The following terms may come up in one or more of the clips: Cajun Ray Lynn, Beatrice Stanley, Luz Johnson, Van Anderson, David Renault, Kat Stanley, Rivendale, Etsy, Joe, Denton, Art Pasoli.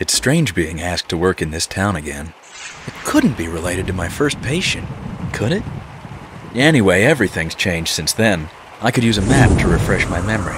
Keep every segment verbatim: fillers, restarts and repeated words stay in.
It's strange being asked to work in this town again. It couldn't be related to my first patient, could it? Anyway, everything's changed since then. I could use a map to refresh my memory.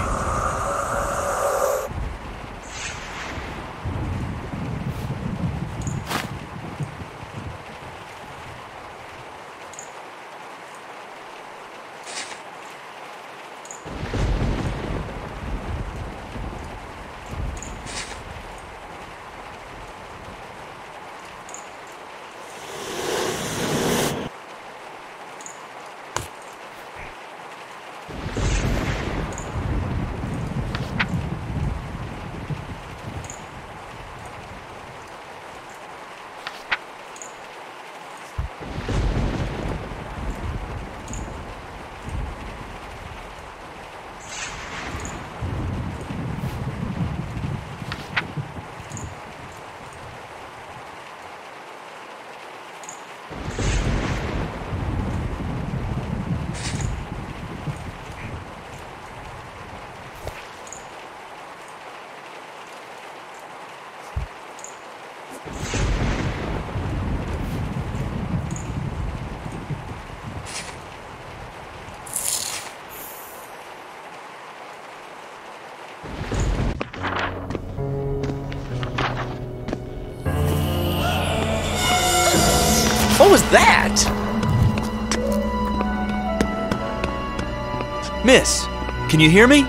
What was that? Miss, can you hear me?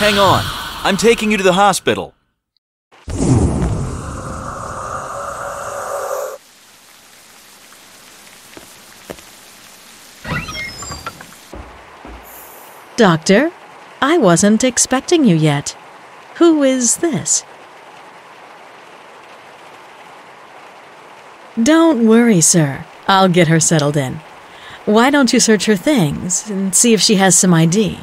Hang on. I'm taking you to the hospital. Doctor, I wasn't expecting you yet. Who is this? Don't worry, sir. I'll get her settled in. Why don't you search her things and see if she has some I D?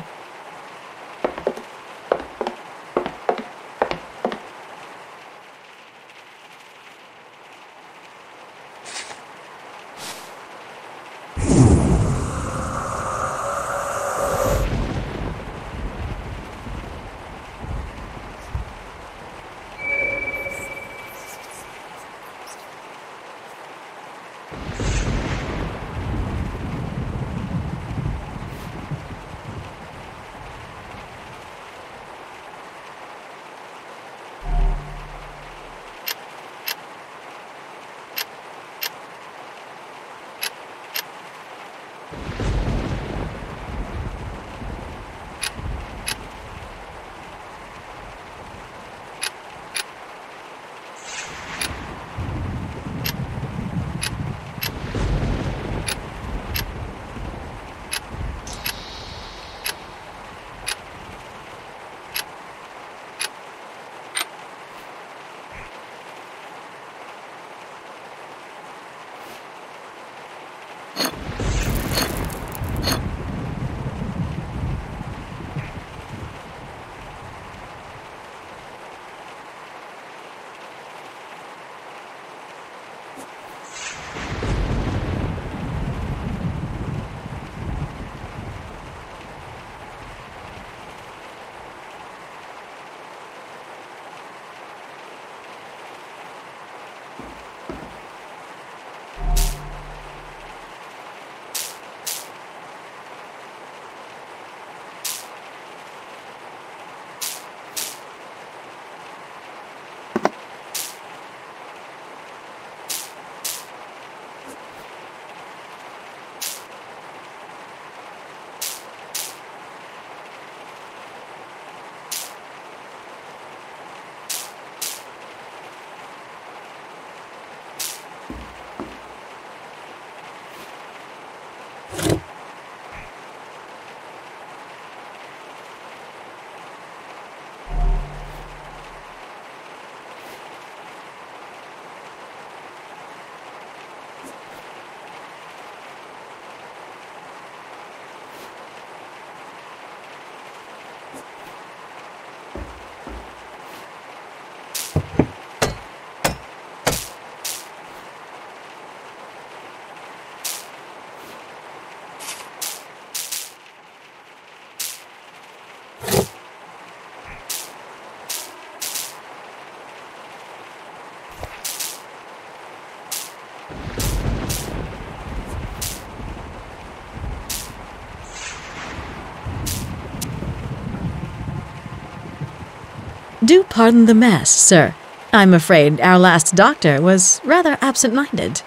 Do pardon the mess, sir. I'm afraid our last doctor was rather absent-minded.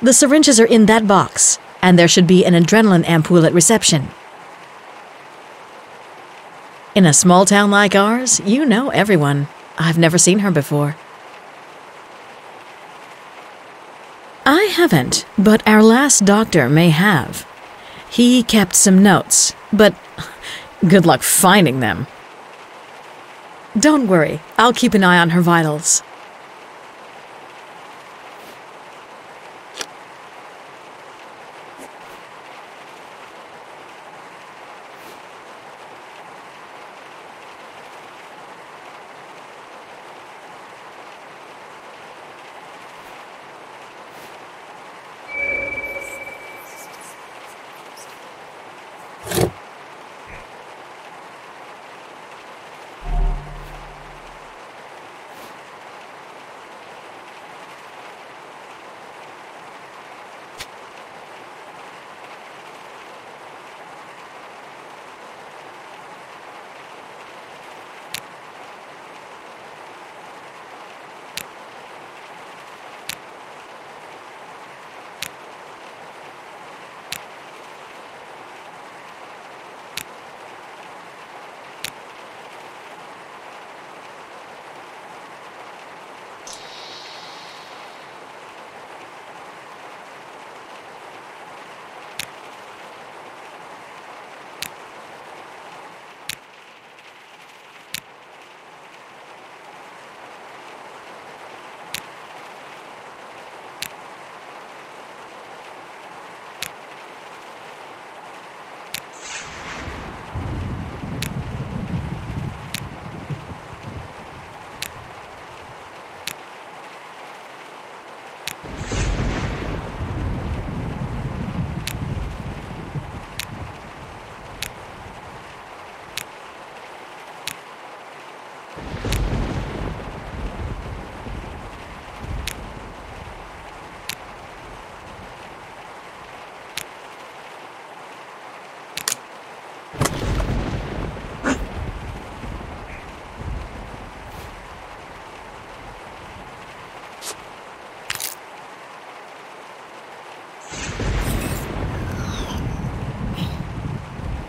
The syringes are in that box, and there should be an adrenaline ampoule at reception. In a small town like ours, you know everyone. I've never seen her before. I haven't, but our last doctor may have. He kept some notes, but good luck finding them. Don't worry, I'll keep an eye on her vitals.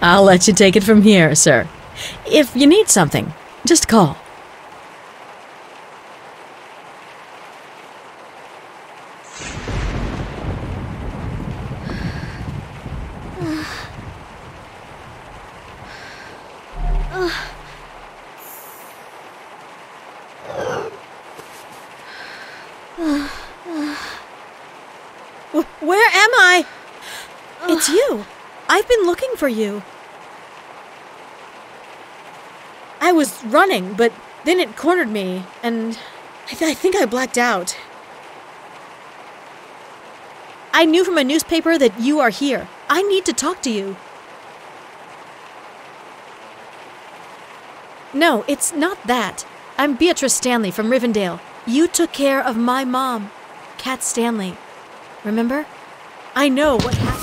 I'll let you take it from here, sir. If you need something, just call. Where am I? It's you. I've been looking for you. I was running, but then it cornered me, and I, th I think I blacked out. I knew from a newspaper that you are here. I need to talk to you. No, it's not that. I'm Beatrice Stanley from Rivendale. You took care of my mom, Kat Stanley. Remember? I know what happened.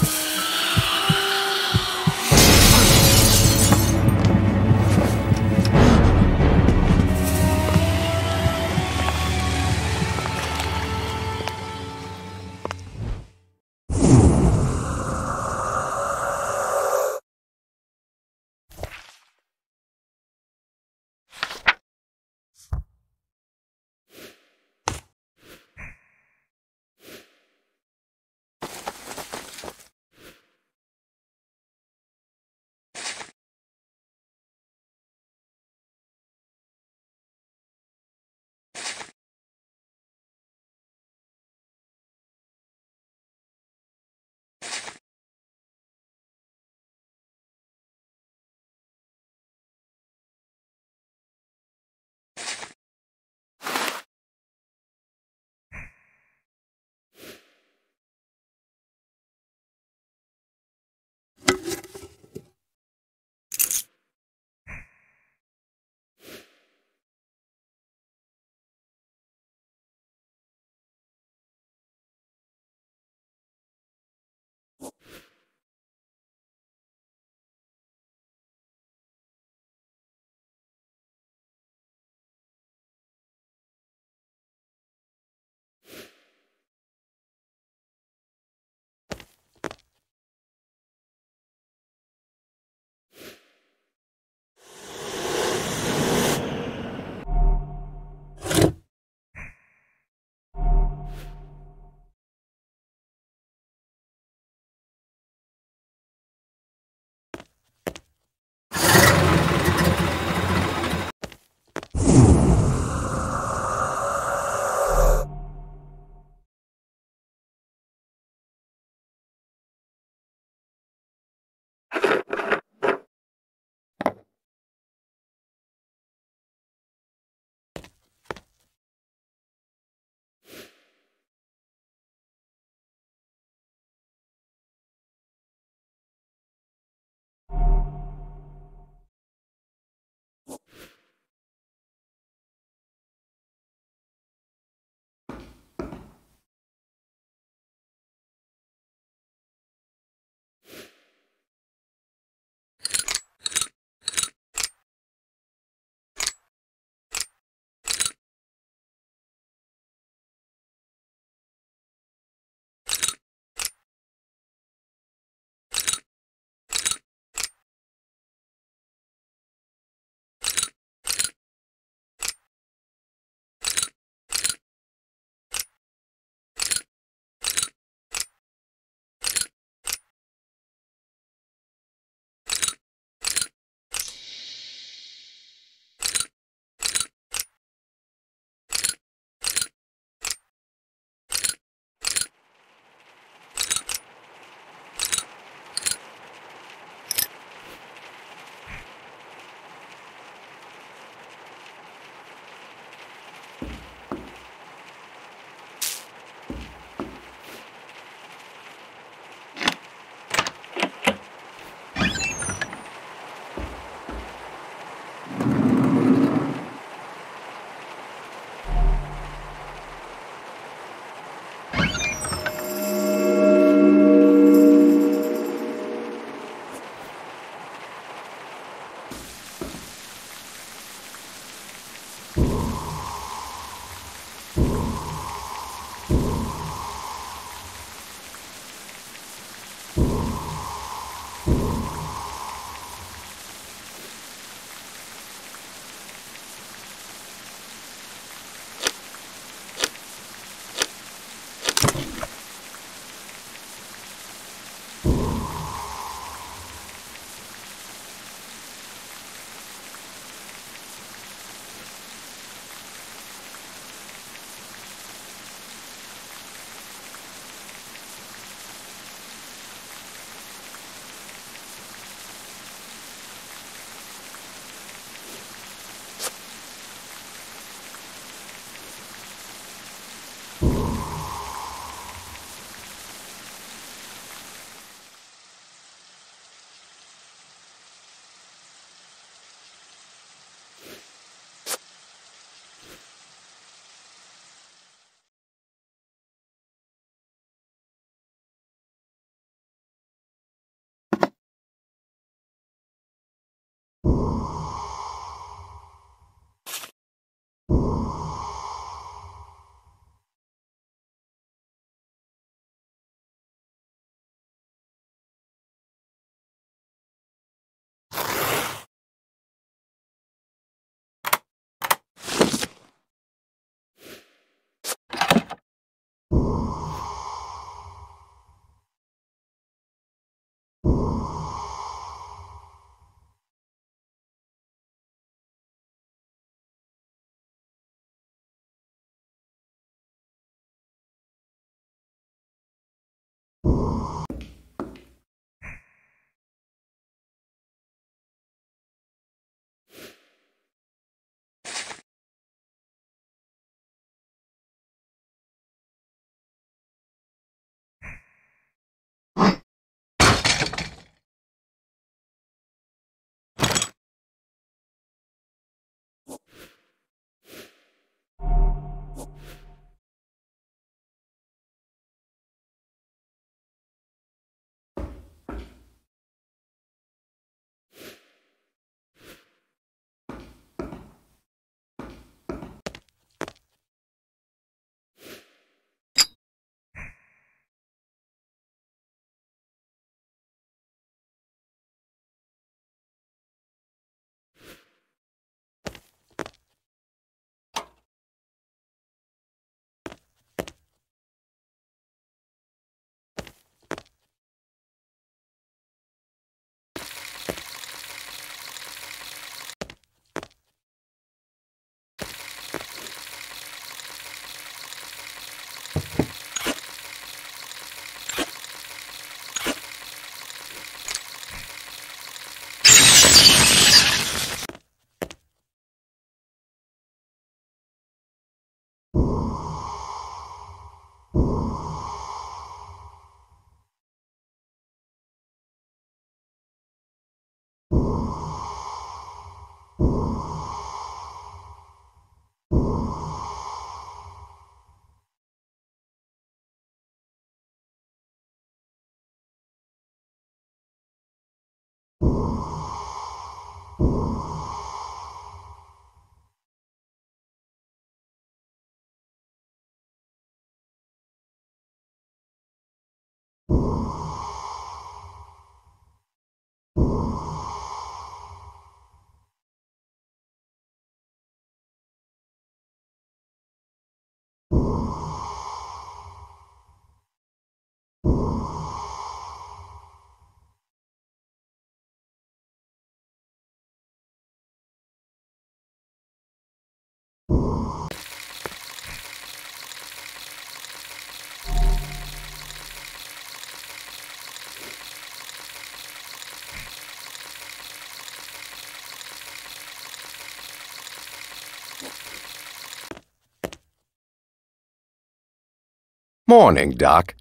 Morning, Doc.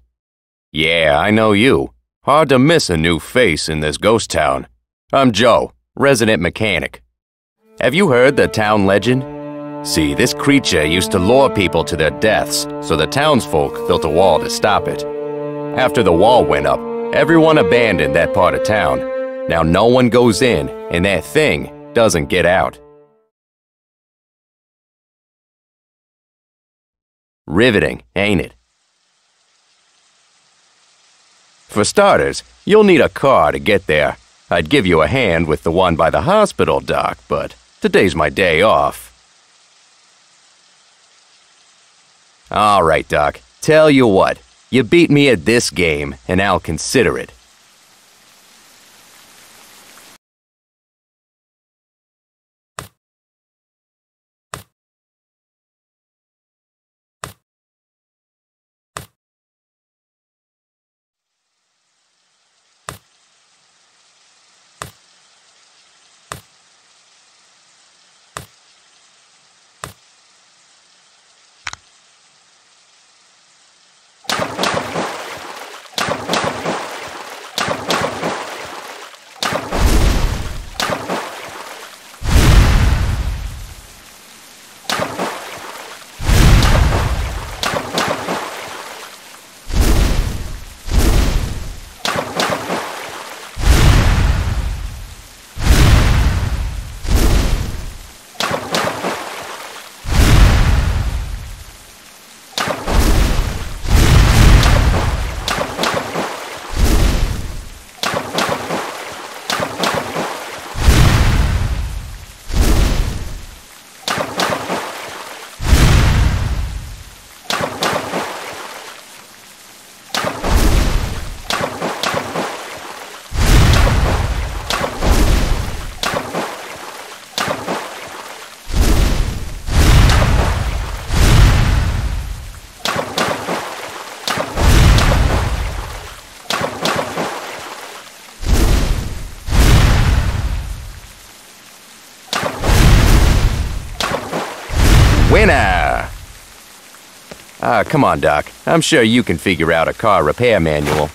Yeah, I know you. Hard to miss a new face in this ghost town. I'm Joe, resident mechanic. Have you heard the town legend? See, this creature used to lure people to their deaths, so the townsfolk built a wall to stop it. After the wall went up, everyone abandoned that part of town. Now no one goes in, and that thing doesn't get out. Riveting, ain't it? For starters, you'll need a car to get there. I'd give you a hand with the one by the hospital, Doc, but today's my day off. All right, Doc, tell you what. You beat me at this game, and I'll consider it. Winner! Ah, come on, Doc. I'm sure you can figure out a car repair manual.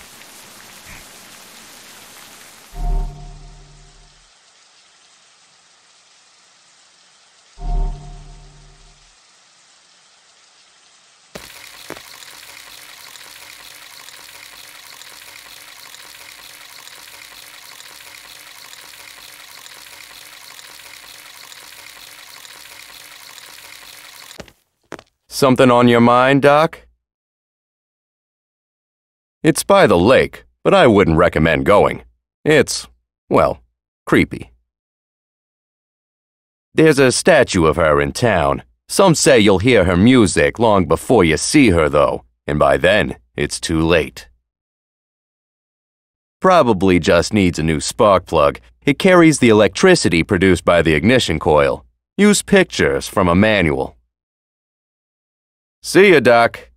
Something on your mind, Doc? It's by the lake, but I wouldn't recommend going. It's, well, creepy. There's a statue of her in town. Some say you'll hear her music long before you see her, though, and by then, it's too late. Probably just needs a new spark plug. It carries the electricity produced by the ignition coil. Use pictures from a manual. See ya, Doc.